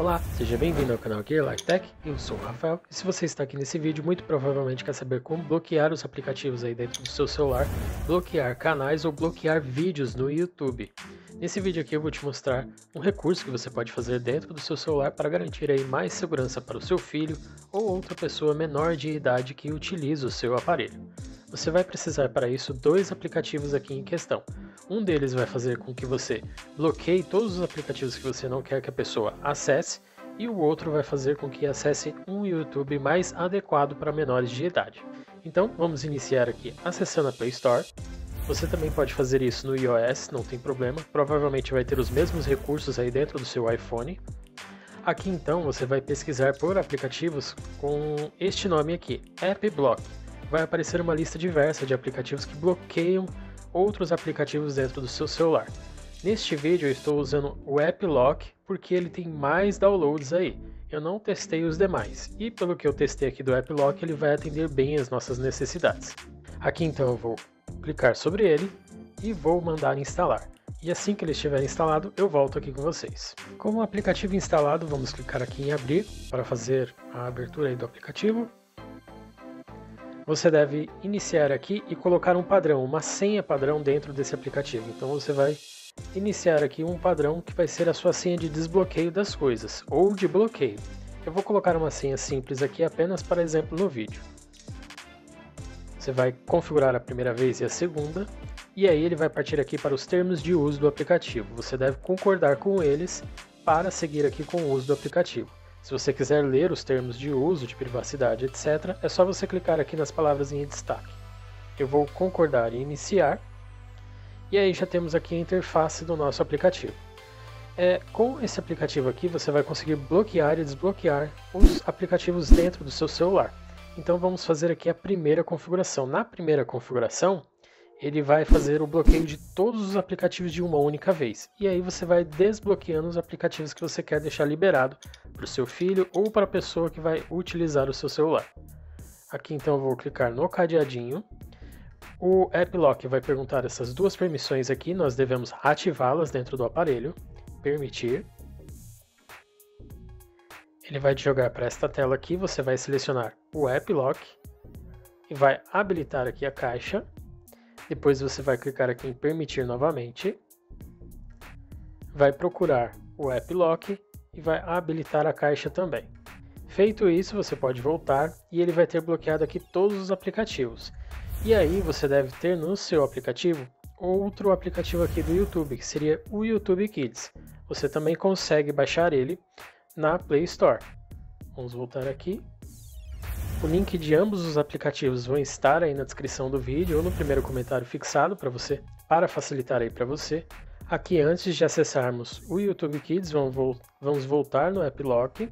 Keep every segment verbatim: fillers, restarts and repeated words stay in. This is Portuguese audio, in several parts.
Olá, seja bem-vindo ao canal GearLiveTec, eu sou o Rafael, e se você está aqui nesse vídeo, muito provavelmente quer saber como bloquear os aplicativos aí dentro do seu celular, bloquear canais ou bloquear vídeos no YouTube. Nesse vídeo aqui eu vou te mostrar um recurso que você pode fazer dentro do seu celular para garantir aí mais segurança para o seu filho ou outra pessoa menor de idade que utiliza o seu aparelho. Você vai precisar para isso dois aplicativos aqui em questão. Um deles vai fazer com que você bloqueie todos os aplicativos que você não quer que a pessoa acesse, e o outro vai fazer com que acesse um YouTube mais adequado para menores de idade. Então vamos iniciar aqui acessando a Play Store. Você também pode fazer isso no iOS, não tem problema, provavelmente vai ter os mesmos recursos aí dentro do seu iPhone. Aqui então você vai pesquisar por aplicativos com este nome aqui, AppBlock. Vai aparecer uma lista diversa de aplicativos que bloqueiam outros aplicativos dentro do seu celular. Neste vídeo eu estou usando o AppLock porque ele tem mais downloads aí. Eu não testei os demais e pelo que eu testei aqui do AppLock ele vai atender bem as nossas necessidades. Aqui então eu vou clicar sobre ele e vou mandar instalar. E assim que ele estiver instalado eu volto aqui com vocês. Com o aplicativo instalado vamos clicar aqui em abrir para fazer a abertura aí do aplicativo. Você deve iniciar aqui e colocar um padrão, uma senha padrão dentro desse aplicativo. Então você vai iniciar aqui um padrão que vai ser a sua senha de desbloqueio das coisas, ou de bloqueio. Eu vou colocar uma senha simples aqui apenas para exemplo no vídeo. Você vai configurar a primeira vez e a segunda, e aí ele vai partir aqui para os termos de uso do aplicativo. Você deve concordar com eles para seguir aqui com o uso do aplicativo. Se você quiser ler os termos de uso, de privacidade, etcétera, é só você clicar aqui nas palavras em destaque. Eu vou concordar e iniciar. E aí já temos aqui a interface do nosso aplicativo. É, com esse aplicativo aqui você vai conseguir bloquear e desbloquear os aplicativos dentro do seu celular. Então vamos fazer aqui a primeira configuração. Na primeira configuração, ele vai fazer o bloqueio de todos os aplicativos de uma única vez. E aí você vai desbloqueando os aplicativos que você quer deixar liberado para o seu filho ou para a pessoa que vai utilizar o seu celular. Aqui então eu vou clicar no cadeadinho. O AppLock vai perguntar essas duas permissões aqui, nós devemos ativá-las dentro do aparelho. Permitir. Ele vai te jogar para esta tela aqui, você vai selecionar o AppLock e vai habilitar aqui a caixa. Depois você vai clicar aqui em permitir novamente, vai procurar o AppLock e vai habilitar a caixa também. Feito isso, você pode voltar e ele vai ter bloqueado aqui todos os aplicativos. E aí você deve ter no seu aplicativo outro aplicativo aqui do YouTube, que seria o YouTube Kids. Você também consegue baixar ele na Play Store. Vamos voltar aqui. O link de ambos os aplicativos vão estar aí na descrição do vídeo ou no primeiro comentário fixado para você, para facilitar aí para você. Aqui antes de acessarmos o YouTube Kids, vamos voltar no AppLock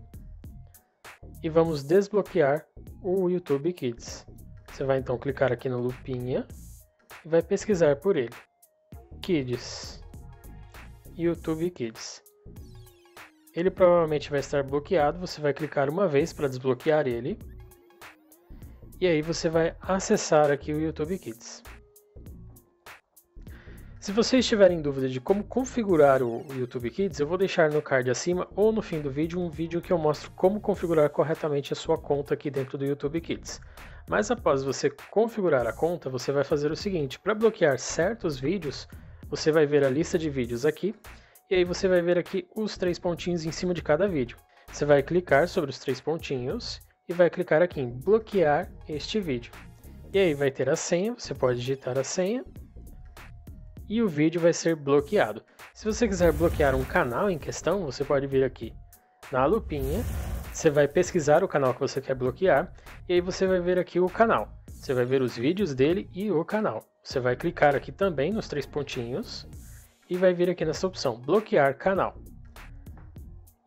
e vamos desbloquear o YouTube Kids. Você vai então clicar aqui na lupinha e vai pesquisar por ele. Kids, YouTube Kids. Ele provavelmente vai estar bloqueado, você vai clicar uma vez para desbloquear ele. E aí você vai acessar aqui o YouTube Kids. Se vocês tiverem dúvida de como configurar o YouTube Kids, eu vou deixar no card acima ou no fim do vídeo um vídeo que eu mostro como configurar corretamente a sua conta aqui dentro do YouTube Kids. Mas após você configurar a conta, você vai fazer o seguinte, para bloquear certos vídeos, você vai ver a lista de vídeos aqui, e aí você vai ver aqui os três pontinhos em cima de cada vídeo. Você vai clicar sobre os três pontinhos, e vai clicar aqui em bloquear este vídeo. E aí vai ter a senha, você pode digitar a senha e o vídeo vai ser bloqueado. Se você quiser bloquear um canal em questão, você pode vir aqui na lupinha, você vai pesquisar o canal que você quer bloquear e aí você vai ver aqui o canal. Você vai ver os vídeos dele e o canal. Você vai clicar aqui também nos três pontinhos e vai vir aqui nessa opção, bloquear canal.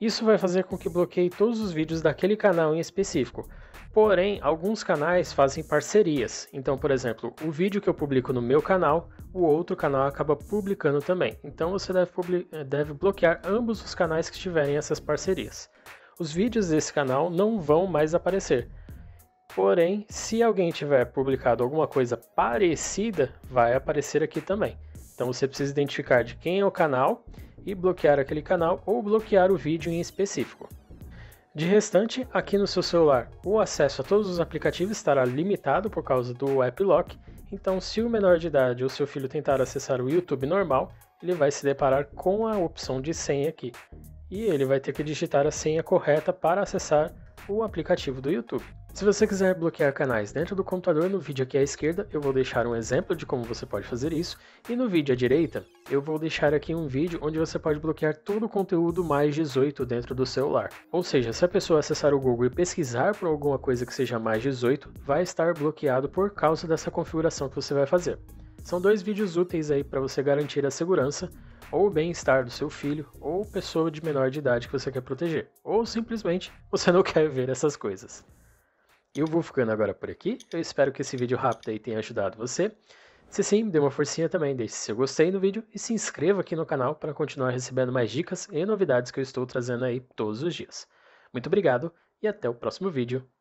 Isso vai fazer com que bloqueie todos os vídeos daquele canal em específico. Porém, alguns canais fazem parcerias. Então, por exemplo, o vídeo que eu publico no meu canal, o outro canal acaba publicando também. Então, você deve, deve bloquear ambos os canais que tiverem essas parcerias. Os vídeos desse canal não vão mais aparecer. Porém, se alguém tiver publicado alguma coisa parecida, vai aparecer aqui também. Então, você precisa identificar de quem é o canal e bloquear aquele canal ou bloquear o vídeo em específico. De restante, aqui no seu celular, o acesso a todos os aplicativos estará limitado por causa do AppLock, então se o menor de idade ou seu filho tentar acessar o YouTube normal, ele vai se deparar com a opção de senha aqui, e ele vai ter que digitar a senha correta para acessar o aplicativo do YouTube. Se você quiser bloquear canais dentro do computador, no vídeo aqui à esquerda eu vou deixar um exemplo de como você pode fazer isso, e no vídeo à direita eu vou deixar aqui um vídeo onde você pode bloquear todo o conteúdo mais dezoito dentro do celular. Ou seja, se a pessoa acessar o Google e pesquisar por alguma coisa que seja mais dezoito, vai estar bloqueado por causa dessa configuração que você vai fazer. São dois vídeos úteis aí para você garantir a segurança ou o bem-estar do seu filho ou pessoa de menor de idade que você quer proteger, ou simplesmente você não quer ver essas coisas. Eu vou ficando agora por aqui, eu espero que esse vídeo rápido aí tenha ajudado você. Se sim, dê uma forcinha também, deixe seu gostei no vídeo e se inscreva aqui no canal para continuar recebendo mais dicas e novidades que eu estou trazendo aí todos os dias. Muito obrigado e até o próximo vídeo.